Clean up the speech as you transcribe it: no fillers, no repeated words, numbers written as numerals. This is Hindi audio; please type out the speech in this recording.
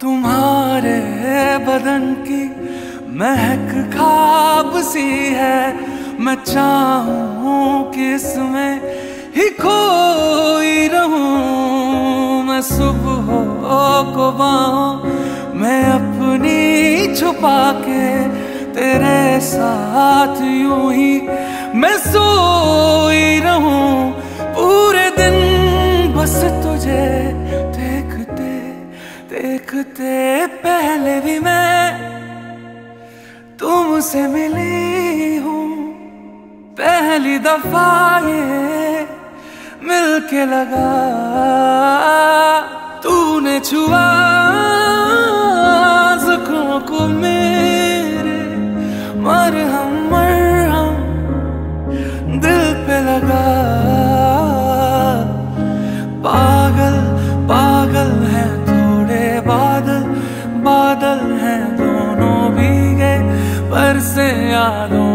तुम्हारे बदन की महक ख्वाब सी है, मैं चाहूं कि इसमें ही खोई रहूं। मैं सुबह को बाहों मैं अपनी छुपा के तेरे साथ यूं ही मैं सोई रहूं। पूरे दिन बस तुझे देखते देखते पहले भी मैं तुमसे मिली हूं। पहली दफा ये मिलके लगा तूने छुआ जुख्मों को मेरे, मरहम मरहम दिल पे लगा। पागल पागल हैं थोड़े बादल, बादल हैं दोनों भीगे पर से यादों